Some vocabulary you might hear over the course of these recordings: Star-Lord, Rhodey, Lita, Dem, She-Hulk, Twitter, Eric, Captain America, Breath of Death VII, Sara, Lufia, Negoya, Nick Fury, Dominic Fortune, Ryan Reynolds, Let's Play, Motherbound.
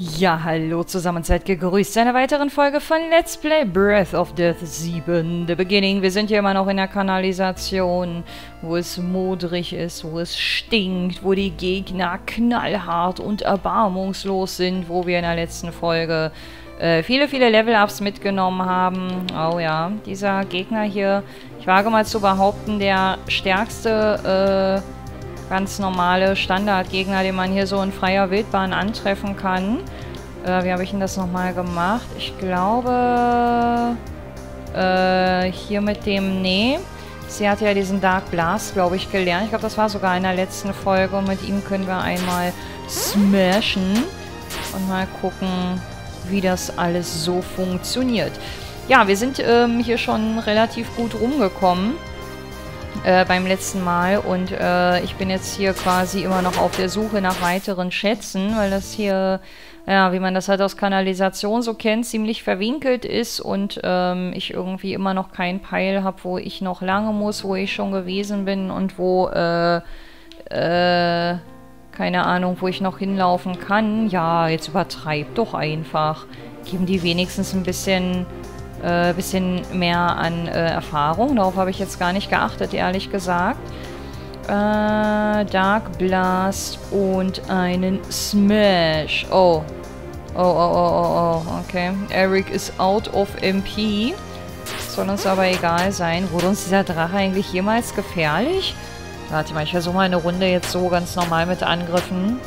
Ja, hallo zusammen, seid gegrüßt zu einer weiteren Folge von Let's Play Breath of Death 7, The Beginning. Wir sind hier immer noch in der Kanalisation, wo es modrig ist, wo es stinkt, wo die Gegner knallhart und erbarmungslos sind, wo wir in der letzten Folge viele, viele Level-Ups mitgenommen haben. Oh ja, dieser Gegner hier, ich wage mal zu behaupten, der stärkste, ganz normale Standardgegner, den man hier so in freier Wildbahn antreffen kann. Wie habe ich denn das nochmal gemacht? Ich glaube, hier mit dem, nee. Sie hatte ja diesen Dark Blast, glaube ich, gelernt. Ich glaube, das war sogar in der letzten Folge. Und mit ihm können wir einmal smashen und mal gucken, wie das alles so funktioniert. Ja, wir sind hier schon relativ gut rumgekommen. Beim letzten Mal, und ich bin jetzt hier quasi immer noch auf der Suche nach weiteren Schätzen, weil das hier, ja, wie man das halt aus Kanalisation so kennt, ziemlich verwinkelt ist und ich irgendwie immer noch keinen Peil habe, wo ich noch lange muss, wo ich schon gewesen bin und wo, keine Ahnung, wo ich noch hinlaufen kann. Ja, jetzt übertreibt doch einfach. Geben die wenigstens ein bisschen mehr an Erfahrung. Darauf habe ich jetzt gar nicht geachtet, ehrlich gesagt. Dark Blast und einen Smash. Oh. Oh, oh, oh, oh, oh. Okay. Eric is out of MP. Das soll uns aber egal sein. Wurde uns dieser Drache eigentlich jemals gefährlich? Warte mal, ich versuche mal eine Runde jetzt so ganz normal mit Angriffen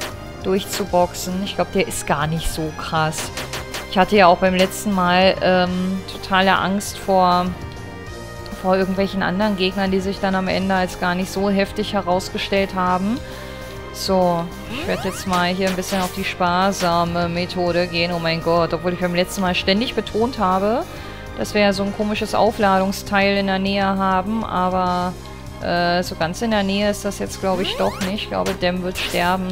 durchzuboxen. Ich glaube, der ist gar nicht so krass. Ich hatte ja auch beim letzten Mal totale Angst vor irgendwelchen anderen Gegnern, die sich dann am Ende als gar nicht so heftig herausgestellt haben. So, ich werde jetzt mal hier ein bisschen auf die sparsame Methode gehen. Oh mein Gott, obwohl ich beim letzten Mal ständig betont habe, dass wir ja so ein komisches Aufladungsteil in der Nähe haben. Aber so ganz in der Nähe ist das jetzt, glaube ich, doch nicht. Ich glaube, Dem wird sterben.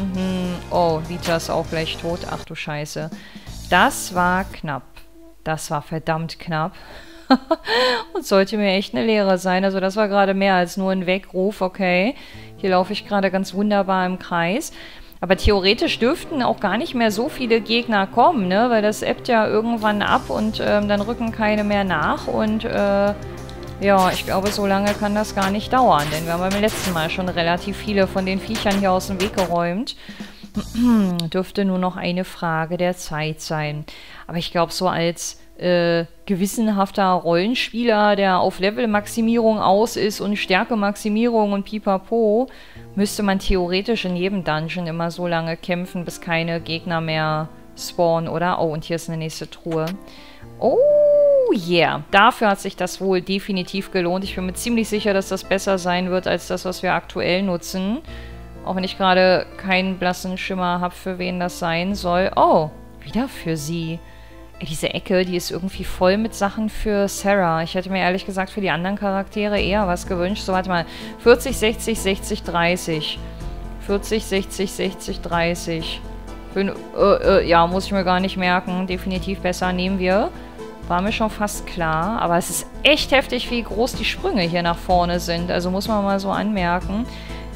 Oh, Lita ist auch gleich tot. Ach du Scheiße. Das war knapp. Das war verdammt knapp. Und sollte mir echt eine Lehre sein. Also das war gerade mehr als nur ein Weckruf. Okay, hier laufe ich gerade ganz wunderbar im Kreis. Aber theoretisch dürften auch gar nicht mehr so viele Gegner kommen, ne? Weil das ebbt ja irgendwann ab und dann rücken keine mehr nach. Und ja, ich glaube, so lange kann das gar nicht dauern. Denn wir haben beim letzten Mal schon relativ viele von den Viechern hier aus dem Weg geräumt. Dürfte nur noch eine Frage der Zeit sein. Aber ich glaube, so als gewissenhafter Rollenspieler, der auf Levelmaximierung aus ist und Stärkemaximierung und pipapo, müsste man theoretisch in jedem Dungeon immer so lange kämpfen, bis keine Gegner mehr spawnen, oder? Oh, und hier ist eine nächste Truhe. Oh, yeah. Dafür hat sich das wohl definitiv gelohnt. Ich bin mir ziemlich sicher, dass das besser sein wird, als das, was wir aktuell nutzen. Auch wenn ich gerade keinen blassen Schimmer habe, für wen das sein soll. Oh, wieder für sie. Ey, diese Ecke, die ist irgendwie voll mit Sachen für Sara. Ich hätte mir ehrlich gesagt für die anderen Charaktere eher was gewünscht. So, warte mal. 40, 60, 60, 30. 40, 60, 60, 30. Ja, muss ich mir gar nicht merken. Definitiv besser nehmen wir. War mir schon fast klar. Aber es ist echt heftig, wie groß die Sprünge hier nach vorne sind. Also muss man mal so anmerken.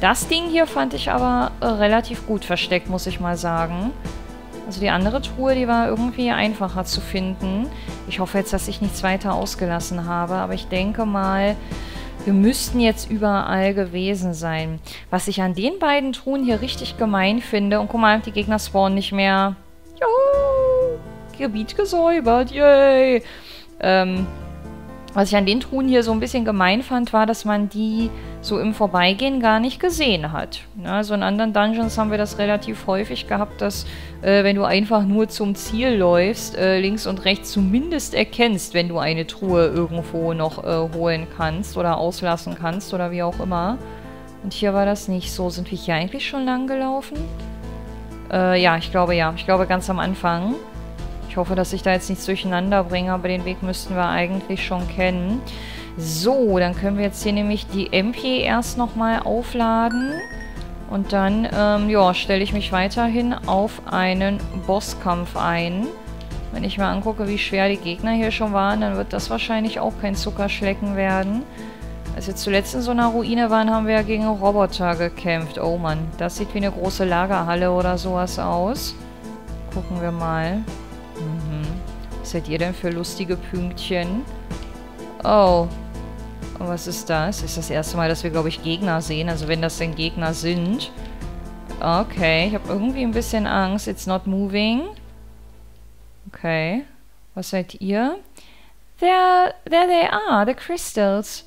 Das Ding hier fand ich aber relativ gut versteckt, muss ich mal sagen. Also die andere Truhe, die war irgendwie einfacher zu finden. Ich hoffe jetzt, dass ich nichts weiter ausgelassen habe, aber ich denke mal, wir müssten jetzt überall gewesen sein. Was ich an den beiden Truhen hier richtig gemein finde, und guck mal, die Gegner spawnen nicht mehr. Juhu! Gebiet gesäubert, yay! Was ich an den Truhen hier so ein bisschen gemein fand, war, dass man die so im Vorbeigehen gar nicht gesehen hat. Also in anderen Dungeons haben wir das relativ häufig gehabt, dass wenn du einfach nur zum Ziel läufst, links und rechts zumindest erkennst, wenn du eine Truhe irgendwo noch holen kannst oder auslassen kannst oder wie auch immer. Und hier war das nicht so. Sind wir hier eigentlich schon lang gelaufen? Ja, ich glaube ja. Ich glaube ganz am Anfang. Ich hoffe, dass ich da jetzt nichts durcheinander bringe, aber den Weg müssten wir eigentlich schon kennen. So, dann können wir jetzt hier nämlich die MP erst nochmal aufladen. Und dann, ja, stelle ich mich weiterhin auf einen Bosskampf ein. Wenn ich mir angucke, wie schwer die Gegner hier schon waren, dann wird das wahrscheinlich auch kein Zuckerschlecken werden. Als wir zuletzt in so einer Ruine waren, haben wir ja gegen Roboter gekämpft. Oh Mann, das sieht wie eine große Lagerhalle oder sowas aus. Gucken wir mal. Mhm. Was seid ihr denn für lustige Pünktchen? Oh. Und was ist das? Ist das erste Mal, dass wir, glaube ich, Gegner sehen. Also wenn das denn Gegner sind. Okay. Ich habe irgendwie ein bisschen Angst. It's not moving. Okay. Was seid ihr? There they are, the crystals.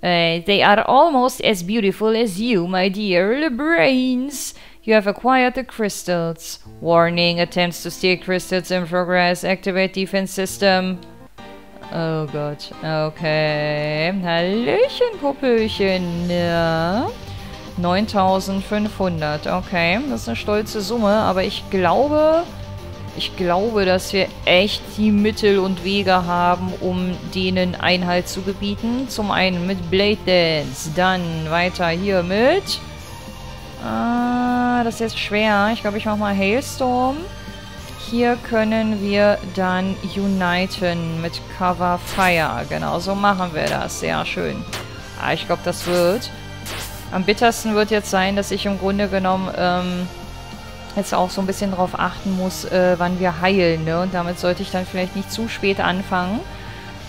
They are almost as beautiful as you, my dear. The brains. You have acquired the crystals. Warning, attempts to steal crystals in progress. Activate defense system. Oh Gott. Okay. Hallöchen, Popöchen. Ja. 9500. Okay. Das ist eine stolze Summe, aber ich glaube, dass wir echt die Mittel und Wege haben, um denen Einhalt zu gebieten. Zum einen mit Blade Dance, dann weiter hier mit... Ah, das ist jetzt schwer. Ich glaube, ich mache mal Hailstorm. Hier können wir dann uniten mit Cover Fire. Genau, so machen wir das. Sehr schön. Ah, ich glaube, das wird... Am bittersten wird jetzt sein, dass ich im Grunde genommen... jetzt auch so ein bisschen drauf achten muss, wann wir heilen, ne? Und damit sollte ich dann vielleicht nicht zu spät anfangen.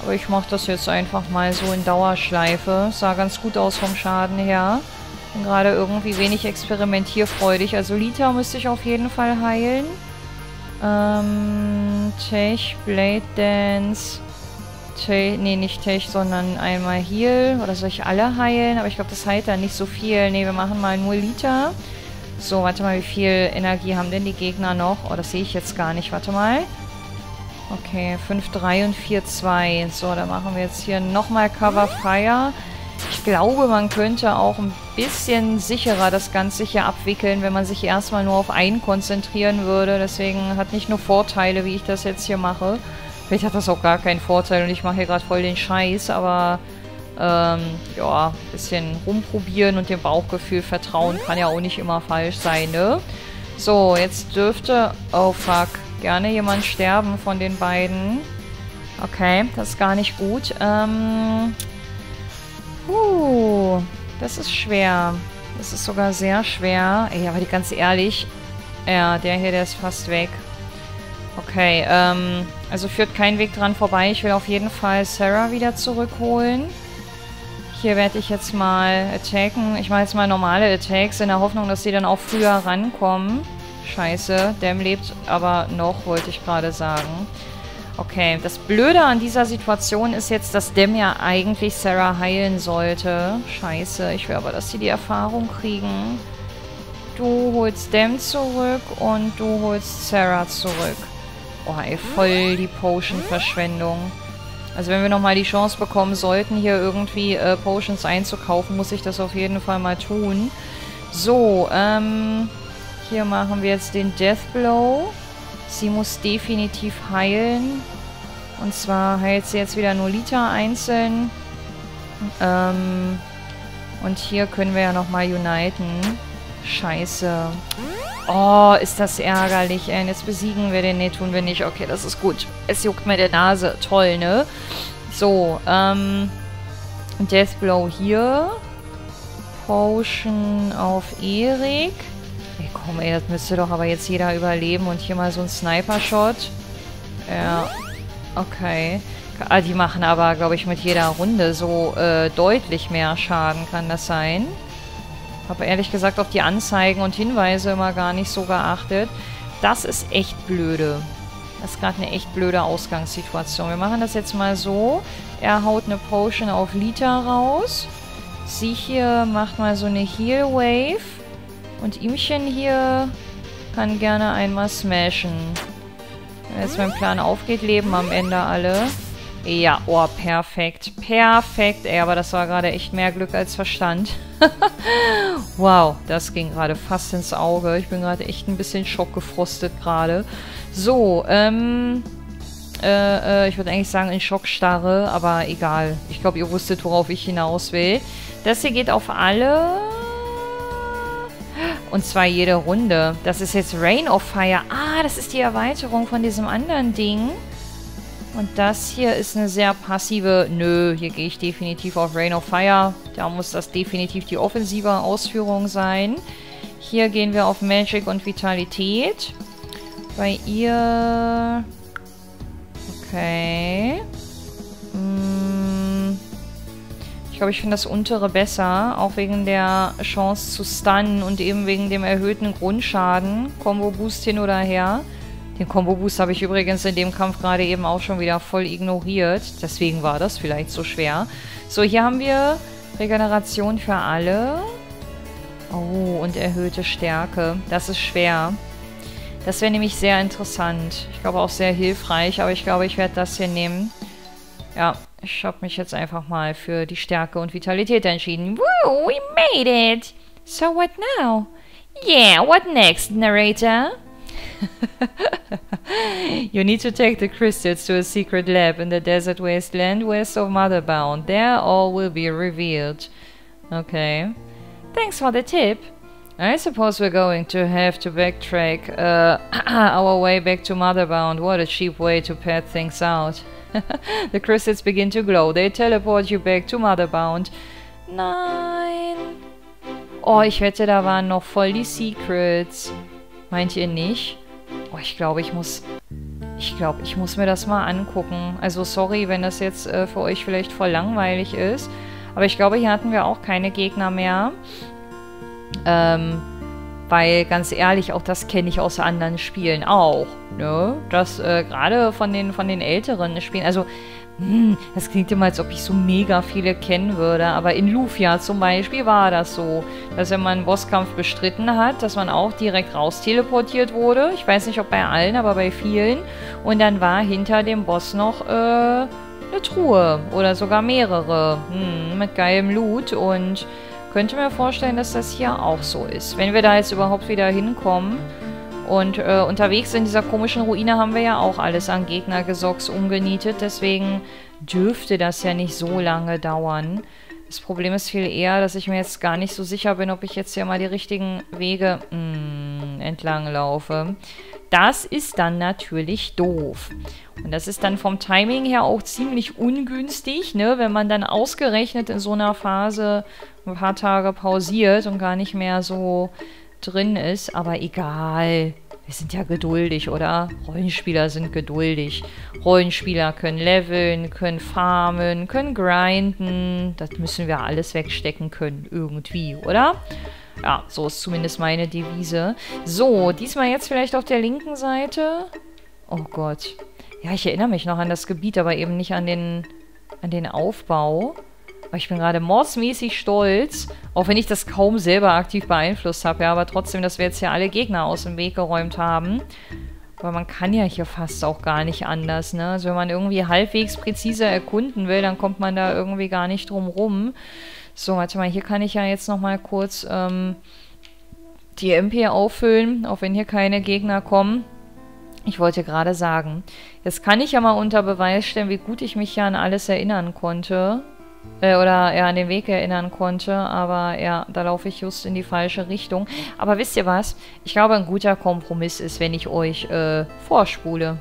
Aber ich mache das jetzt einfach mal so in Dauerschleife. Das sah ganz gut aus vom Schaden her. Bin gerade irgendwie wenig experimentierfreudig. Also Lita müsste ich auf jeden Fall heilen. Tech, Blade Dance. Nee, nicht Tech, sondern einmal Heal. Oder soll ich alle heilen? Aber ich glaube, das heilt dann nicht so viel. Nee, wir machen mal nur Lita. So, warte mal, wie viel Energie haben denn die Gegner noch? Oh, das sehe ich jetzt gar nicht. Warte mal. Okay, 5, 3 und 4, 2. So, dann machen wir jetzt hier nochmal Cover Fire. Ich glaube, man könnte auch ein bisschen sicherer das Ganze hier abwickeln, wenn man sich erstmal nur auf einen konzentrieren würde. Deswegen hat nicht nur Vorteile, wie ich das jetzt hier mache. Vielleicht hat das auch gar keinen Vorteil und ich mache hier gerade voll den Scheiß, aber... ja, ein bisschen rumprobieren und dem Bauchgefühl vertrauen kann ja auch nicht immer falsch sein, ne? So, jetzt dürfte... Oh, fuck. Gerne jemand sterben von den beiden. Okay, das ist gar nicht gut. Das ist schwer. Das ist sogar sehr schwer. Ey, aber ganz ehrlich... Ja, der hier, der ist fast weg. Okay, also führt kein Weg dran vorbei. Ich will auf jeden Fall Sara wieder zurückholen. Hier werde ich jetzt mal attacken. Ich mache jetzt mal normale Attacks in der Hoffnung, dass sie dann auch früher rankommen. Scheiße, Dem lebt aber noch, wollte ich gerade sagen. Okay, das Blöde an dieser Situation ist jetzt, dass Dem ja eigentlich Sara heilen sollte. Scheiße, ich will aber, dass sie die Erfahrung kriegen. Du holst Dem zurück und du holst Sara zurück. Oh, ey, voll die Potion-Verschwendung. Also wenn wir nochmal die Chance bekommen sollten, hier irgendwie Potions einzukaufen, muss ich das auf jeden Fall mal tun. So, hier machen wir jetzt den Death Blow. Sie muss definitiv heilen. Und zwar heilt sie jetzt wieder nur Lita einzeln. Und hier können wir ja nochmal uniten. Scheiße. Oh, ist das ärgerlich, ey. Jetzt besiegen wir den. Ne, tun wir nicht. Okay, das ist gut. Es juckt mir der Nase. Toll, ne? So, Deathblow hier. Potion auf Eric. Ey, komm, ey, das müsste doch aber jetzt jeder überleben. Und hier mal so ein Sniper-Shot. Ja. Okay. Ah, die machen aber, glaube ich, mit jeder Runde so deutlich mehr Schaden. Kann das sein? Habe ehrlich gesagt auf die Anzeigen und Hinweise immer gar nicht so geachtet. Das ist echt blöde. Das ist gerade eine echt blöde Ausgangssituation. Wir machen das jetzt mal so. Er haut eine Potion auf Lita raus. Sie hier macht mal so eine Heal Wave. Und ihmchen hier kann gerne einmal smashen. Wenn jetzt mein Plan aufgeht, leben am Ende alle. Ja, oh, perfekt. Perfekt, ey, aber das war gerade echt mehr Glück als Verstand. Wow, das ging gerade fast ins Auge. Ich bin gerade echt ein bisschen schockgefrostet gerade. So, ich würde eigentlich sagen in Schockstarre, aber egal. Ich glaube, ihr wusstet, worauf ich hinaus will. Das hier geht auf alle... Und zwar jede Runde. Das ist jetzt Rain of Fire. Ah, das ist die Erweiterung von diesem anderen Ding. Und das hier ist eine sehr passive... Nö, hier gehe ich definitiv auf Rain of Fire. Da muss das definitiv die offensive Ausführung sein. Hier gehen wir auf Magic und Vitalität. Bei ihr... Okay. Ich glaube, ich finde das untere besser. Auch wegen der Chance zu stunnen und eben wegen dem erhöhten Grundschaden. Combo-Boost hin oder her. Den Combo-Boost habe ich übrigens in dem Kampf gerade eben auch schon wieder voll ignoriert. Deswegen war das vielleicht so schwer. So, hier haben wir Regeneration für alle. Oh, und erhöhte Stärke. Das ist schwer. Das wäre nämlich sehr interessant. Ich glaube auch sehr hilfreich, aber ich glaube, ich werde das hier nehmen. Ja, ich habe mich jetzt einfach mal für die Stärke und Vitalität entschieden. Woo, we made it! So what now? Yeah, what next, narrator? You need to take the crystals to a secret lab in the desert wasteland west of Motherbound. There all will be revealed. Okay. Thanks for the tip. I suppose we're going to have to backtrack our way back to Motherbound. What a cheap way to pad things out. The crystals begin to glow. They teleport you back to Motherbound. Nein. Oh, ich wette, da waren noch voll die Secrets. Meint ihr nicht? Oh, ich glaube, ich muss mir das mal angucken. Also sorry, wenn das jetzt für euch vielleicht voll langweilig ist. Aber ich glaube, hier hatten wir auch keine Gegner mehr. Weil, ganz ehrlich, auch das kenne ich aus anderen Spielen auch, ne? Das, gerade von den älteren Spielen, also, das klingt immer, als ob ich so mega viele kennen würde, aber in Lufia zum Beispiel war das so, dass wenn man einen Bosskampf bestritten hat, dass man auch direkt raus teleportiert wurde, ich weiß nicht, ob bei allen, aber bei vielen, und dann war hinter dem Boss noch, eine Truhe oder sogar mehrere, mit geilem Loot und... Könnte mir vorstellen, dass das hier auch so ist. Wenn wir da jetzt überhaupt wieder hinkommen. Und unterwegs in dieser komischen Ruine haben wir ja auch alles an Gegnergesocks umgenietet. Deswegen dürfte das ja nicht so lange dauern. Das Problem ist viel eher, dass ich mir jetzt gar nicht so sicher bin, ob ich jetzt hier mal die richtigen Wege entlang laufe. Das ist dann natürlich doof. Und das ist dann vom Timing her auch ziemlich ungünstig, ne? Wenn man dann ausgerechnet in so einer Phase ein paar Tage pausiert und gar nicht mehr so drin ist. Aber egal. Wir sind ja geduldig, oder? Rollenspieler sind geduldig. Rollenspieler können leveln, können farmen, können grinden. Das müssen wir alles wegstecken können irgendwie, oder? Ja, so ist zumindest meine Devise. So, diesmal jetzt vielleicht auf der linken Seite. Oh Gott. Ja, ich erinnere mich noch an das Gebiet, aber eben nicht an den Aufbau. Aber ich bin gerade mordsmäßig stolz, auch wenn ich das kaum selber aktiv beeinflusst habe. Ja, aber trotzdem, dass wir jetzt hier alle Gegner aus dem Weg geräumt haben. Aber man kann ja hier fast auch gar nicht anders, ne? Also wenn man irgendwie halbwegs präzise erkunden will, dann kommt man da irgendwie gar nicht drum rum. So, warte mal, hier kann ich ja jetzt noch mal kurz die MP auffüllen, auch wenn hier keine Gegner kommen. Ich wollte gerade sagen, jetzt kann ich ja mal unter Beweis stellen, wie gut ich mich ja an alles erinnern konnte. Oder ja, an den Weg erinnern konnte. Aber ja, da laufe ich just in die falsche Richtung. Aber wisst ihr was? Ich glaube, ein guter Kompromiss ist, wenn ich euch vorspule.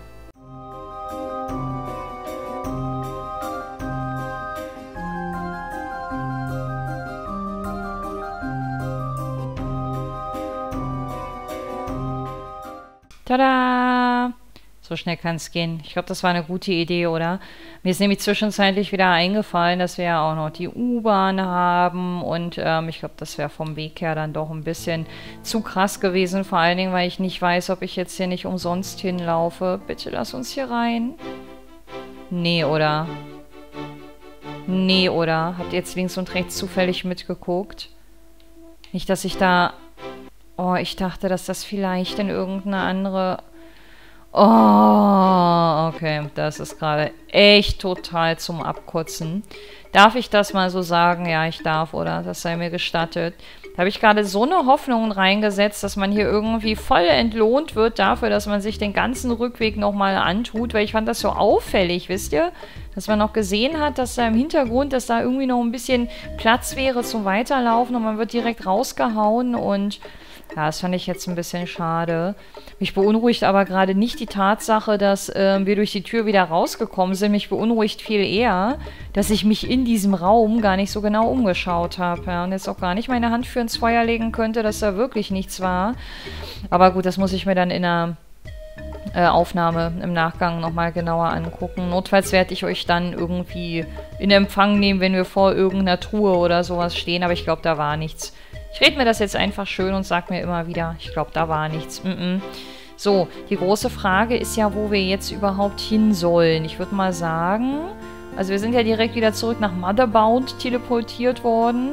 Tada! So schnell kann es gehen. Ich glaube, das war eine gute Idee, oder? Mir ist nämlich zwischenzeitlich wieder eingefallen, dass wir ja auch noch die U-Bahn haben. Und ich glaube, das wäre vom Weg her dann doch ein bisschen zu krass gewesen. Vor allen Dingen, weil ich nicht weiß, ob ich jetzt hier nicht umsonst hinlaufe. Bitte lass uns hier rein. Nee, oder? Nee, oder? Habt ihr jetzt links und rechts zufällig mitgeguckt? Nicht, dass ich da... Oh, ich dachte, dass das vielleicht in irgendeine andere... Oh, okay. Das ist gerade echt total zum Abkotzen. Darf ich das mal so sagen? Ja, ich darf, oder? Das sei mir gestattet. Da habe ich gerade so eine Hoffnung reingesetzt, dass man hier irgendwie voll entlohnt wird dafür, dass man sich den ganzen Rückweg nochmal antut, weil ich fand das so auffällig, wisst ihr? Dass man noch gesehen hat, dass da im Hintergrund, dass da irgendwie noch ein bisschen Platz wäre zum Weiterlaufen und man wird direkt rausgehauen und... Ja, das fand ich jetzt ein bisschen schade. Mich beunruhigt aber gerade nicht die Tatsache, dass wir durch die Tür wieder rausgekommen sind. Mich beunruhigt viel eher, dass ich mich in diesem Raum gar nicht so genau umgeschaut habe. Ja, und jetzt auch gar nicht meine Hand für ins Feuer legen könnte, dass da wirklich nichts war. Aber gut, das muss ich mir dann in einer Aufnahme im Nachgang nochmal genauer angucken. Notfalls werde ich euch dann irgendwie in Empfang nehmen, wenn wir vor irgendeiner Truhe oder sowas stehen, aber ich glaube, da war nichts. Ich rede mir das jetzt einfach schön und sage mir immer wieder, ich glaube, da war nichts. So, die große Frage ist ja, wo wir jetzt überhaupt hin sollen. Ich würde mal sagen, also wir sind ja direkt wieder zurück nach Motherbound teleportiert worden.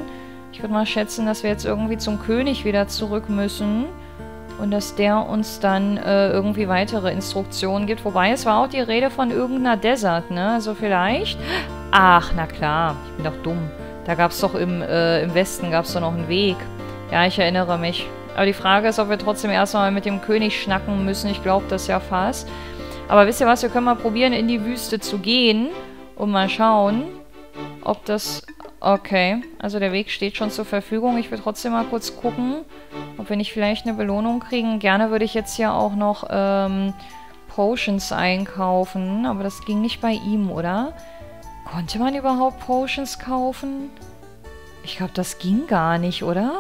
Ich würde mal schätzen, dass wir jetzt irgendwie zum König wieder zurück müssen. Und dass der uns dann irgendwie weitere Instruktionen gibt. Wobei, es war auch die Rede von irgendeiner Desert, ne? Also vielleicht... Ach, na klar. Ich bin doch dumm. Da gab es doch im Westen gab's doch noch einen Weg. Ja, ich erinnere mich. Aber die Frage ist, ob wir trotzdem erstmal mit dem König schnacken müssen. Ich glaube das ja fast. Aber wisst ihr was? Wir können mal probieren, in die Wüste zu gehen. Und mal schauen, ob das... Okay, also der Weg steht schon zur Verfügung. Ich will trotzdem mal kurz gucken, ob wir nicht vielleicht eine Belohnung kriegen. Gerne würde ich jetzt hier auch noch Potions einkaufen, aber das ging nicht bei ihm, oder? Konnte man überhaupt Potions kaufen? Ich glaube, das ging gar nicht, oder?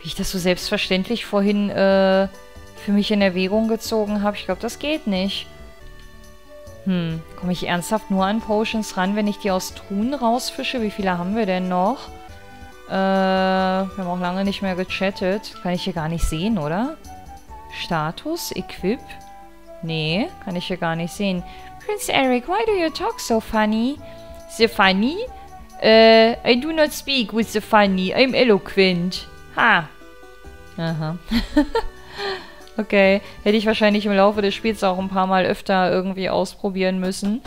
Wie ich das so selbstverständlich vorhin für mich in Erwägung gezogen habe. Ich glaube, das geht nicht. Komme ich ernsthaft nur an Potions ran, wenn ich die aus Truhen rausfische? Wie viele haben wir denn noch? Wir haben auch lange nicht mehr gechattet. Kann ich hier gar nicht sehen, oder? Status? Equip? Nee, kann ich hier gar nicht sehen. Prince Eric, why do you talk so funny? The funny? I do not speak with the funny. I'm eloquent. Ha. Aha. Okay, hätte ich wahrscheinlich im Laufe des Spiels auch ein paar Mal öfter irgendwie ausprobieren müssen.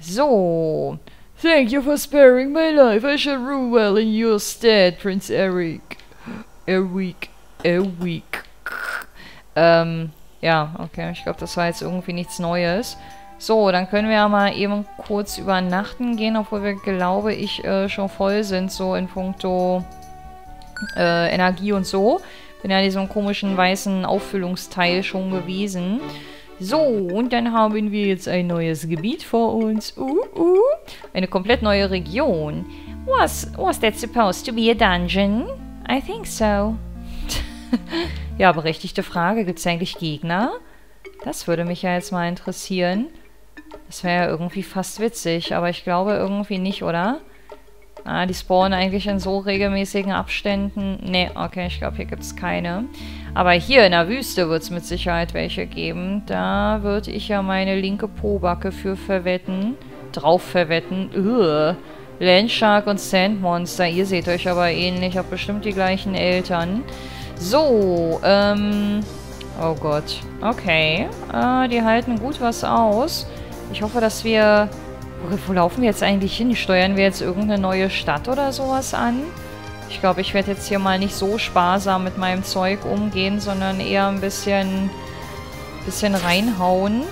So. Thank you for sparing my life. I shall rule well in your stead, Prince Eric. Eric. Ja, okay. Ich glaube, das war jetzt irgendwie nichts Neues. So, dann können wir ja mal eben kurz übernachten gehen, obwohl wir, glaube ich, schon voll sind, so in puncto Energie und so. Bin ja in diesem komischen weißen Auffüllungsteil schon gewesen. So, und dann haben wir jetzt ein neues Gebiet vor uns. Eine komplett neue Region. Was that supposed to be a dungeon? I think so. Ja, berechtigte Frage. Gibt es eigentlich Gegner? Das würde mich ja jetzt mal interessieren. Das wäre ja irgendwie fast witzig, aber ich glaube irgendwie nicht, oder? Ah, die spawnen eigentlich in so regelmäßigen Abständen. Nee, okay, ich glaube, hier gibt es keine. Aber hier in der Wüste wird es mit Sicherheit welche geben. Da würde ich ja meine linke Pobacke für verwetten. Drauf verwetten. Landshark und Sandmonster. Ihr seht euch aber ähnlich. Habt bestimmt die gleichen Eltern. So, oh Gott. Okay. Die halten gut was aus. Ich hoffe, dass wir... Wo laufen wir jetzt eigentlich hin? Steuern wir jetzt irgendeine neue Stadt oder sowas an? Ich glaube, ich werde jetzt hier mal nicht so sparsam mit meinem Zeug umgehen, sondern eher ein bisschen reinhauen.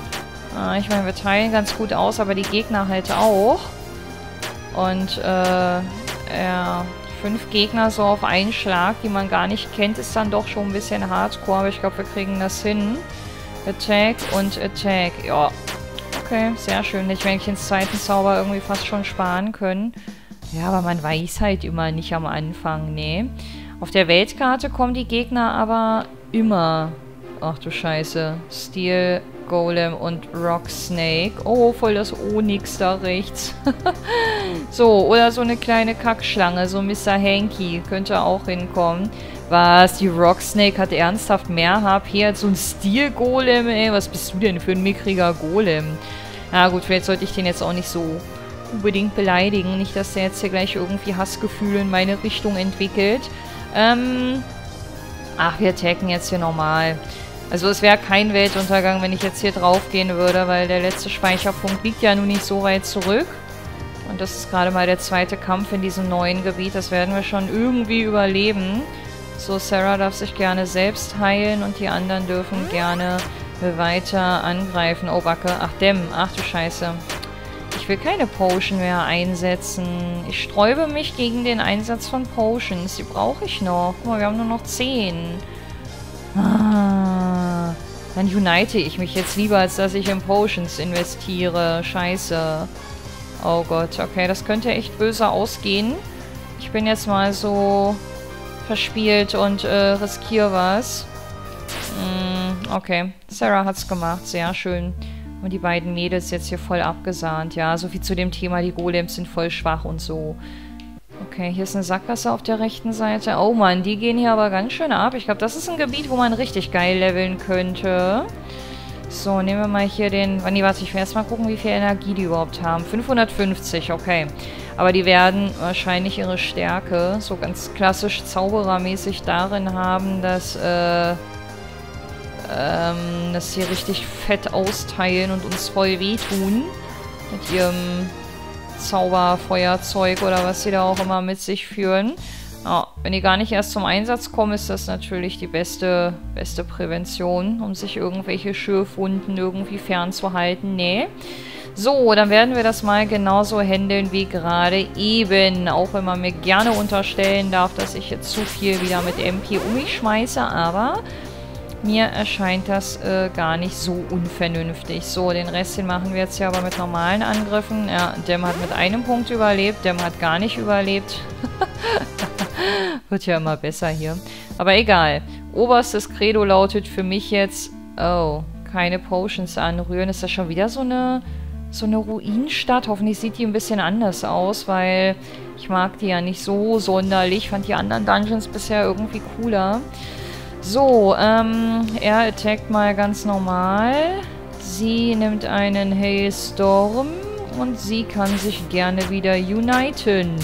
Ich meine, wir teilen ganz gut aus, aber die Gegner halt auch. Und ja, 5 Gegner so auf einen Schlag, die man gar nicht kennt, ist dann doch schon ein bisschen hardcore. Aber ich glaube, wir kriegen das hin. Attack und Attack. Ja. Okay, sehr schön. Hätte ich mir eigentlich den zweiten Zauber irgendwie fast schon sparen können. Ja, aber man weiß halt immer nicht am Anfang, ne? Auf der Weltkarte kommen die Gegner aber immer. Ach du Scheiße. Steel, Golem und Rock Snake. Oh, voll das Onyx da rechts. So, oder so eine kleine Kackschlange, so Mr. Hanky. Könnte auch hinkommen. Was? Die Rock Snake hat ernsthaft mehr HP als so ein Steel Golem, ey? Was bist du denn für ein mickriger Golem? Na gut, vielleicht sollte ich den jetzt auch nicht so unbedingt beleidigen. Nicht, dass der jetzt hier gleich irgendwie Hassgefühle in meine Richtung entwickelt. Ach, wir attacken jetzt hier normal. Also es wäre kein Weltuntergang, wenn ich jetzt hier drauf gehen würde, weil der letzte Speicherpunkt liegt ja nun nicht so weit zurück. Und das ist gerade mal der zweite Kampf in diesem neuen Gebiet. Das werden wir schon irgendwie überleben. So, Sara darf sich gerne selbst heilen und die anderen dürfen gerne weiter angreifen. Oh, Backe. Ach, Dem. Ach, du Scheiße. Ich will keine Potion mehr einsetzen. Ich sträube mich gegen den Einsatz von Potions. Die brauche ich noch. Guck mal, wir haben nur noch 10. Ah, dann unite ich mich jetzt lieber, als dass ich in Potions investiere. Scheiße. Oh Gott, okay, das könnte echt böse ausgehen. Ich bin jetzt mal so verspielt und riskiere was. Okay. Sara hat's gemacht. Sehr schön. Und die beiden Mädels jetzt hier voll abgesahnt. Ja, so viel zu dem Thema, die Golems sind voll schwach und so. Okay, hier ist eine Sackgasse auf der rechten Seite. Oh Mann, die gehen hier aber ganz schön ab. Ich glaube, das ist ein Gebiet, wo man richtig geil leveln könnte. So, nehmen wir mal hier den... Nee, warte, ich will erstmal gucken, wie viel Energie die überhaupt haben. 550, okay. Aber die werden wahrscheinlich ihre Stärke so ganz klassisch zauberermäßig darin haben, dass... dass sie richtig fett austeilen und uns voll wehtun. Mit ihrem Zauberfeuerzeug oder was sie da auch immer mit sich führen. Oh, wenn die gar nicht erst zum Einsatz kommen, ist das natürlich die beste Prävention, um sich irgendwelche Schürfwunden irgendwie fernzuhalten. Nee. So, dann werden wir das mal genauso handeln wie gerade eben. Auch wenn man mir gerne unterstellen darf, dass ich jetzt zu viel wieder mit MP um mich schmeiße, aber... mir erscheint das gar nicht so unvernünftig. So, den Rest, den machen wir jetzt hier aber mit normalen Angriffen. Ja, Dem hat mit einem Punkt überlebt, Dem hat gar nicht überlebt. Wird ja immer besser hier. Aber egal. Oberstes Credo lautet für mich jetzt... Oh, keine Potions anrühren. Ist das schon wieder so eine Ruinenstadt? Hoffentlich sieht die ein bisschen anders aus, weil ich mag die ja nicht so sonderlich. Ich fand die anderen Dungeons bisher irgendwie cooler. So, er attackt mal ganz normal. Sie nimmt einen Hailstorm und sie kann sich gerne wieder uniten.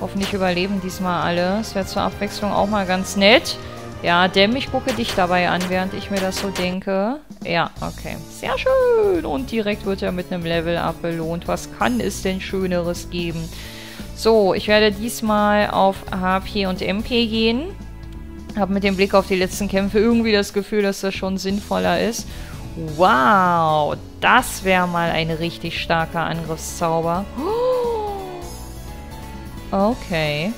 Hoffentlich überleben diesmal alle. Das wäre zur Abwechslung auch mal ganz nett. Ja, Dem, ich gucke dich dabei an, während ich mir das so denke. Ja, okay. Sehr schön. Und direkt wird er mit einem Level-Up belohnt. Was kann es denn Schöneres geben? So, ich werde diesmal auf HP und MP gehen. Habe mit dem Blick auf die letzten Kämpfe irgendwie das Gefühl, dass das schon sinnvoller ist. Wow, das wäre mal ein richtig starker Angriffszauber. Okay,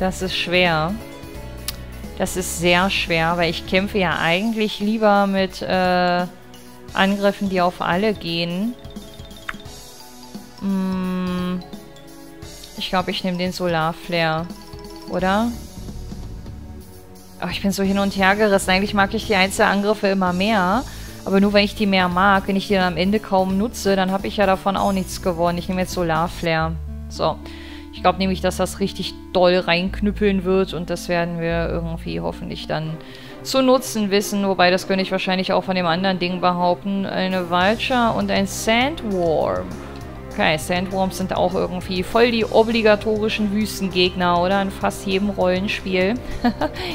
das ist schwer. Das ist sehr schwer, weil ich kämpfe ja eigentlich lieber mit Angriffen, die auf alle gehen. Ich glaube, ich nehme den Solarflare, oder? Oh, ich bin so hin und her gerissen. Eigentlich mag ich die Einzelangriffe immer mehr. Aber nur, wenn ich die mehr mag. Wenn ich die dann am Ende kaum nutze, dann habe ich ja davon auch nichts gewonnen. Ich nehme jetzt Solarflare. So. Ich glaube nämlich, dass das richtig doll reinknüppeln wird. Und das werden wir irgendwie hoffentlich dann zu nutzen wissen. Wobei, das könnte ich wahrscheinlich auch von dem anderen Ding behaupten. Eine Vulture und ein Sandworm. Okay, Sandworms sind auch irgendwie voll die obligatorischen Wüstengegner, oder? In fast jedem Rollenspiel.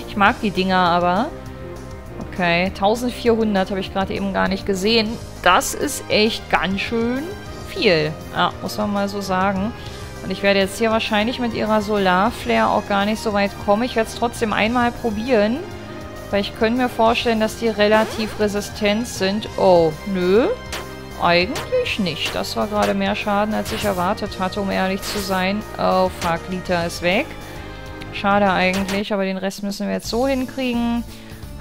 Ich mag die Dinger aber. Okay, 1400 habe ich gerade eben gar nicht gesehen. Das ist echt ganz schön viel. Ja, muss man mal so sagen. Und ich werde jetzt hier wahrscheinlich mit ihrer Solarflare auch gar nicht so weit kommen. Ich werde es trotzdem einmal probieren. Weil ich könnte mir vorstellen, dass die relativ resistent sind. Oh, nö. Eigentlich nicht. Das war gerade mehr Schaden, als ich erwartet hatte, um ehrlich zu sein. Oh, fuck, Lita ist weg. Schade eigentlich, aber den Rest müssen wir jetzt so hinkriegen.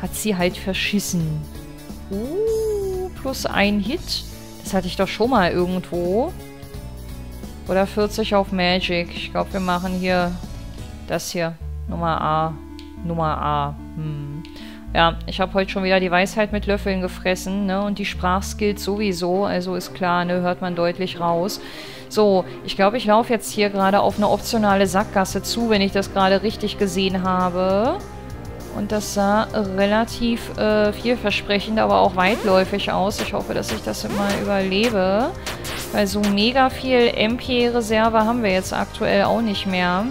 Hat sie halt verschissen. Plus ein Hit. Das hatte ich doch schon mal irgendwo. Oder 40 auf Magic. Ich glaube, wir machen hier das hier. Nummer A. Nummer A. Ja, ich habe heute schon wieder die Weisheit mit Löffeln gefressen, ne? Und die Sprachskills sowieso, also ist klar, ne? Hört man deutlich raus. So, ich glaube, ich laufe jetzt hier gerade auf eine optionale Sackgasse zu, wenn ich das gerade richtig gesehen habe. Und das sah relativ vielversprechend, aber auch weitläufig aus. Ich hoffe, dass ich das mal überlebe, weil so mega viel MP-Reserve haben wir jetzt aktuell auch nicht mehr.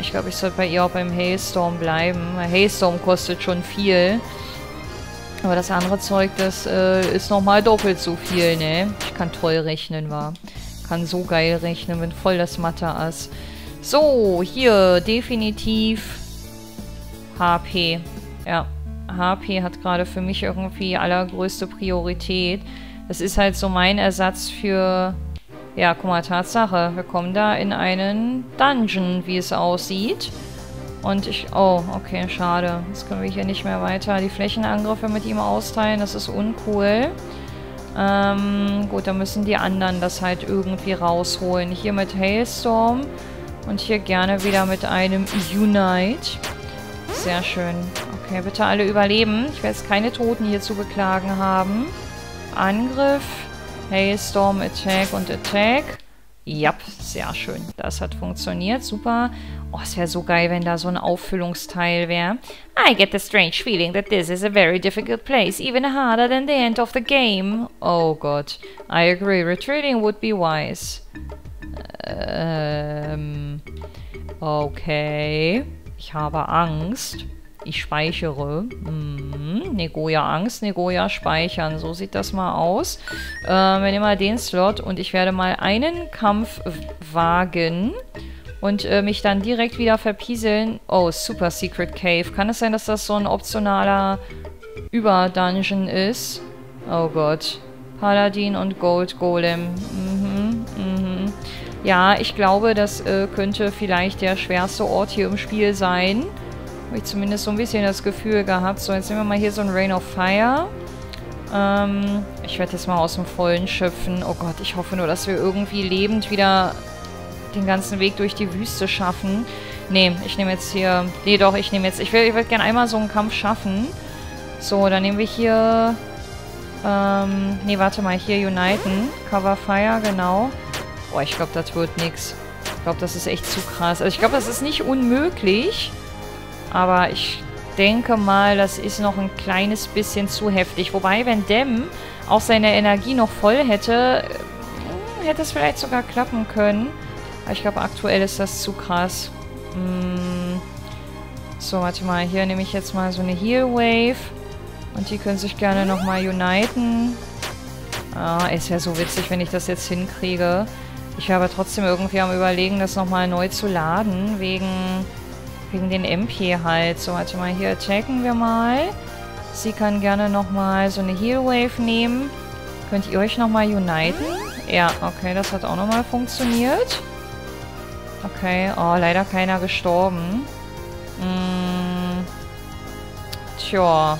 Ich glaube, ich sollte bei ihr auch beim Hailstorm bleiben. Hailstorm kostet schon viel. Aber das andere Zeug, das ist nochmal doppelt so viel, ne? Ich kann toll rechnen, wa? Kann so geil rechnen, bin voll das Mathe-Ass. So, hier, definitiv HP. Ja, HP hat gerade für mich irgendwie allergrößte Priorität. Das ist halt so mein Ersatz für... Ja, guck mal, Tatsache. Wir kommen da in einen Dungeon, wie es aussieht. Und ich... Oh, okay, schade. Jetzt können wir hier nicht mehr weiter die Flächenangriffe mit ihm austeilen. Das ist uncool. Gut, dann müssen die anderen das halt irgendwie rausholen. Hier mit Hailstorm. Und hier gerne wieder mit einem Unite. Sehr schön. Okay. Okay, bitte alle überleben. Ich werde jetzt keine Toten hier zu beklagen haben. Angriff. Hailstorm, Attack und Attack. Ja, sehr schön. Das hat funktioniert. Super. Oh, es wäre so geil, wenn da so ein Auffüllungsteil wäre. I get the strange feeling that this is a very difficult place, even harder than the end of the game. Oh Gott. I agree. Retreating would be wise. Okay. Ich habe Angst. Ich speichere. Negoja Angst, Negoja speichern. So sieht das mal aus. Wir nehmen mal den Slot und ich werde mal einen Kampf wagen und mich dann direkt wieder verpieseln. Oh, Super Secret Cave. Kann es sein, dass das so ein optionaler Über-Dungeon ist? Oh Gott. Paladin und Gold Golem. Ja, ich glaube, das könnte vielleicht der schwerste Ort hier im Spiel sein. Habe ich zumindest so ein bisschen das Gefühl gehabt. So, jetzt nehmen wir mal hier so ein Rain of Fire. Ich werde jetzt mal aus dem Vollen schöpfen. Oh Gott, ich hoffe nur, dass wir irgendwie lebend wieder den ganzen Weg durch die Wüste schaffen. Nee, ich nehme jetzt hier... Nee, doch, ich nehme jetzt... Ich würde gerne einmal so einen Kampf schaffen. So, dann nehmen wir hier... nee, warte mal. Hier Uniten. Cover Fire, genau. Boah, ich glaube, das wird nichts. Ich glaube, das ist echt zu krass. Also ich glaube, das ist nicht unmöglich... Aber ich denke mal, das ist noch ein kleines bisschen zu heftig. Wobei, wenn Dem auch seine Energie noch voll hätte, hätte es vielleicht sogar klappen können. Aber ich glaube, aktuell ist das zu krass. So, warte mal. Hier nehme ich jetzt mal so eine Heal Wave. Und die können sich gerne nochmal uniten. Ah, es wäre so witzig, wenn ich das jetzt hinkriege. Ich wäre aber trotzdem irgendwie am Überlegen, das nochmal neu zu laden, wegen... Wegen den MP halt. So, warte mal, hier attacken wir mal. Sie kann gerne nochmal so eine Heal Wave nehmen. Könnt ihr euch nochmal uniten? Ja, okay, das hat auch nochmal funktioniert. Okay, oh, leider keiner gestorben. Tja.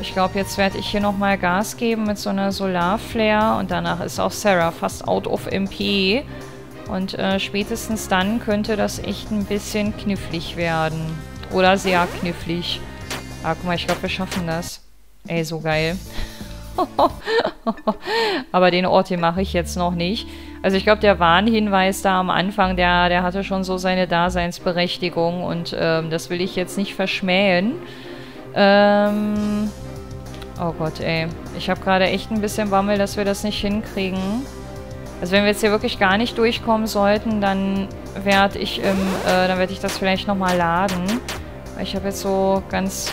Ich glaube, jetzt werde ich hier nochmal Gas geben mit so einer Solarflare. Und danach ist auch Sara fast out of MP. Und spätestens dann könnte das echt ein bisschen knifflig werden. Oder sehr knifflig. Ah, guck mal, ich glaube, wir schaffen das. Ey, so geil. Aber den Ort, den mache ich jetzt noch nicht. Also ich glaube, der Warnhinweis da am Anfang, der hatte schon so seine Daseinsberechtigung. Und das will ich jetzt nicht verschmähen. Oh Gott, ey. Ich habe gerade echt ein bisschen Bammel, dass wir das nicht hinkriegen. Also wenn wir jetzt hier wirklich gar nicht durchkommen sollten, dann werde ich dann werd ich das vielleicht nochmal laden. Ich habe jetzt so ganz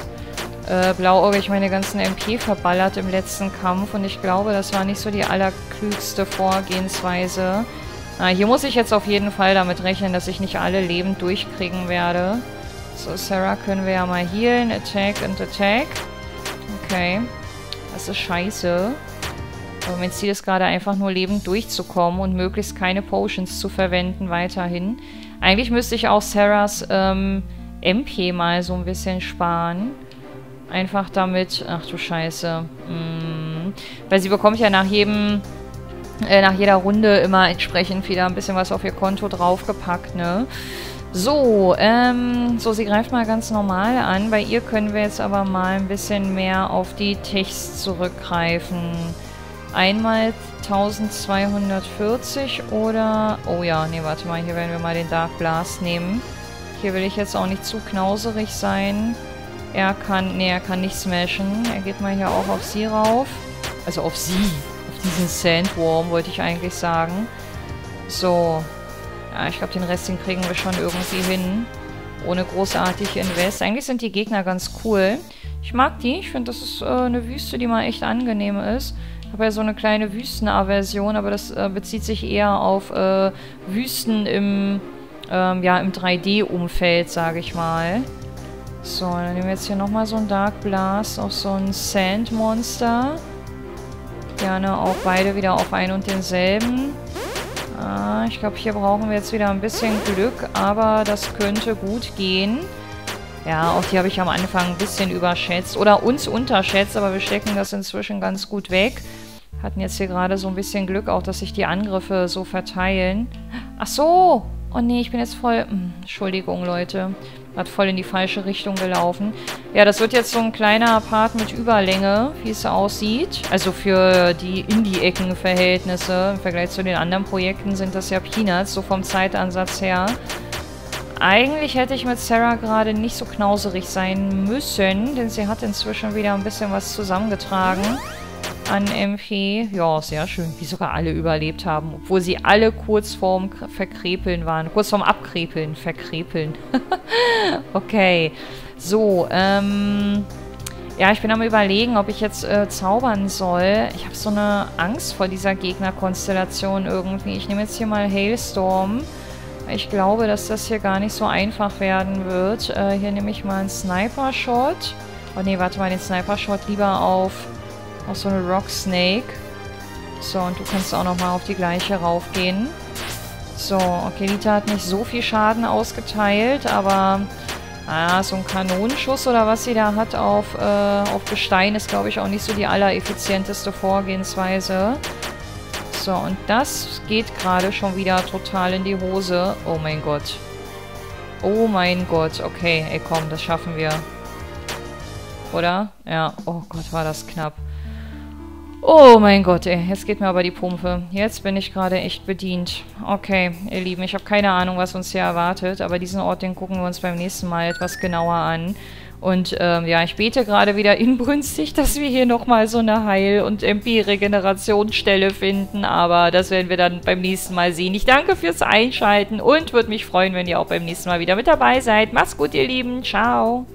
blauäugig meine ganzen MP verballert im letzten Kampf und ich glaube, das war nicht so die allerklügste Vorgehensweise. Ah, hier muss ich jetzt auf jeden Fall damit rechnen, dass ich nicht alle lebend durchkriegen werde. So, Sara können wir ja mal healen. Attack and Attack. Okay. Das ist scheiße. Aber mein Ziel ist gerade einfach nur lebend durchzukommen und möglichst keine Potions zu verwenden weiterhin. Eigentlich müsste ich auch Saras MP mal so ein bisschen sparen. Einfach damit... Ach du Scheiße. Weil sie bekommt ja nach jeder Runde immer entsprechend wieder ein bisschen was auf ihr Konto draufgepackt, ne? So, so, sie greift mal ganz normal an. Bei ihr können wir jetzt aber mal ein bisschen mehr auf die Techs zurückgreifen. Einmal 1240 oder... Oh ja, nee, warte mal, hier werden wir mal den Dark Blast nehmen. Hier will ich jetzt auch nicht zu knauserig sein. Er kann nicht smashen. Er geht mal hier auch auf sie rauf. Also auf sie. Auf diesen Sandworm, wollte ich eigentlich sagen. So. Ja, ich glaube, den Rest, den kriegen wir schon irgendwie hin. Ohne großartig Invest. Eigentlich sind die Gegner ganz cool. Ich mag die. Ich finde, das ist eine Wüste, die mal echt angenehm ist. Ich habe ja so eine kleine Wüstenaversion, aber das bezieht sich eher auf Wüsten im 3D-Umfeld, sage ich mal. So, dann nehmen wir jetzt hier nochmal so einen Dark Blast auf so ein Sandmonster. Gerne auch beide wieder auf einen und denselben. Ich glaube, hier brauchen wir jetzt wieder ein bisschen Glück, aber das könnte gut gehen. Ja, auch die habe ich am Anfang ein bisschen überschätzt. Oder uns unterschätzt, aber wir stecken das inzwischen ganz gut weg. Hatten jetzt hier gerade so ein bisschen Glück auch, dass sich die Angriffe so verteilen. Ach so! Oh nee, ich bin jetzt voll... Entschuldigung, Leute. Hat voll in die falsche Richtung gelaufen. Ja, das wird jetzt so ein kleiner Part mit Überlänge, wie es aussieht. Also für die Indie-Ecken-Verhältnisse. Im Vergleich zu den anderen Projekten sind das ja Peanuts, so vom Zeitansatz her. Eigentlich hätte ich mit Sara gerade nicht so knauserig sein müssen, denn sie hat inzwischen wieder ein bisschen was zusammengetragen an MP. Ja, sehr schön, wie sogar alle überlebt haben, obwohl sie alle kurz vorm Verkrepeln waren. Kurz vorm Abkrepeln, Verkrepeln. Okay, so, ja, ich bin am Überlegen, ob ich jetzt zaubern soll. Ich habe so eine Angst vor dieser Gegnerkonstellation irgendwie. Ich nehme jetzt hier mal Hailstorm. Ich glaube, dass das hier gar nicht so einfach werden wird. Hier nehme ich mal einen Sniper-Shot. Oh ne, warte mal, den Sniper-Shot lieber auf so eine Rock Snake. So, und du kannst auch nochmal auf die gleiche raufgehen. So, okay, Lita hat nicht so viel Schaden ausgeteilt, aber so ein Kanonenschuss oder was sie da hat auf Gestein ist, glaube ich, auch nicht so die allereffizienteste Vorgehensweise. So, und das geht gerade schon wieder total in die Hose. Oh mein Gott. Oh mein Gott. Okay, ey komm, das schaffen wir. Oder? Ja. Oh Gott, war das knapp. Oh mein Gott, ey. Jetzt geht mir aber die Pumpe. Jetzt bin ich gerade echt bedient. Okay, ihr Lieben, ich habe keine Ahnung, was uns hier erwartet. Aber diesen Ort, den gucken wir uns beim nächsten Mal etwas genauer an. Und ja, ich bete gerade wieder inbrünstig, dass wir hier nochmal so eine Heil- und MP-Regenerationsstelle finden. Aber das werden wir dann beim nächsten Mal sehen. Ich danke fürs Einschalten und würde mich freuen, wenn ihr auch beim nächsten Mal wieder mit dabei seid. Macht's gut, ihr Lieben. Ciao.